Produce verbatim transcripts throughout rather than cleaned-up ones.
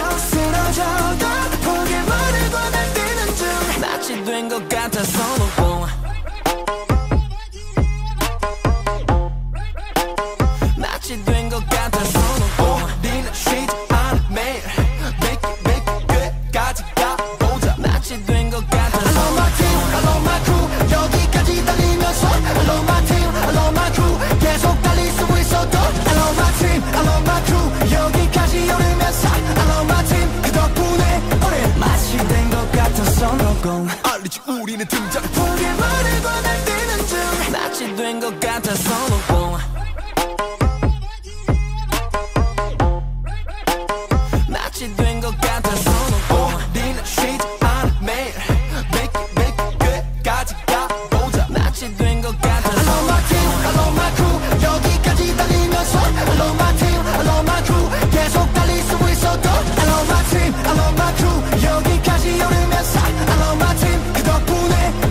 더 쓰러져도 포기만을 건네뛰는 중 낯이 된 것 같아서 놓고 낯이 된 것 같아서 놓고 우리는 쉬지 않아 매일 매끼 매끼 끝까지 가보자 낯이 된 것 같아서 I love my team, I love my crew 여기까지 달리면서 I love my team, I love my crew 계속 달릴 수 있어도 I love my team, I love my crew 여기까지 오르면서 I love my team 그 덕분에 우린 맛이 된 것 같아서 놓고 알리지 우리는 등장 포기만을 건네뛰는 중 낯이 된 것 같아서 놓고 낯이 된 것 같아서 놓고 낯이 된 것 같아서 놓고 우리는 쉬지 않아 매일 매끼 매끼 끝까지 가보자 낯이 된 것 같아서 I love my team, I love my crew 여기까지 달리면서 I love my team, I love my crew 계속 달릴 수 있어도 I love my team, I love my crew 여기까지 오르면서 I love my team 그 덕분에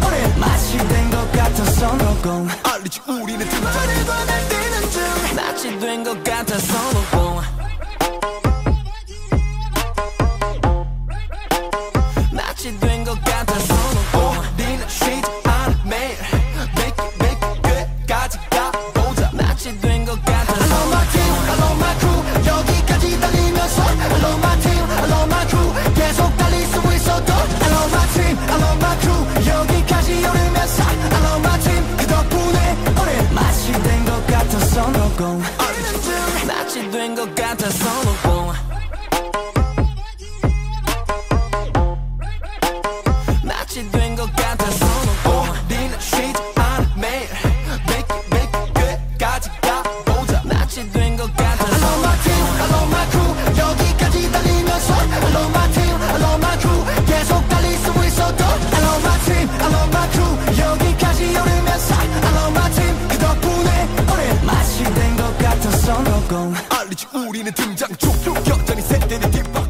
우린 맛이 된 것 같아서 놓고 낯이 된 것 같아서 놓고 낯이 된 것 같아서 놓고 우리는 쉬지 않아 매일 매끼 매끼 끝까지 가보자 낯이 된 것 같아서 I love my team, I love my crew 여기까지 달리면서 I love my team, I love my crew 계속 달릴 수 있어도 I love my team, I love my crew 여기까지 오르면서 I love my team 그 덕분에 우린 맛이 된 것 같아서 놓고 알리지 우리는 등장 쭉 여전히 세대는 뒷방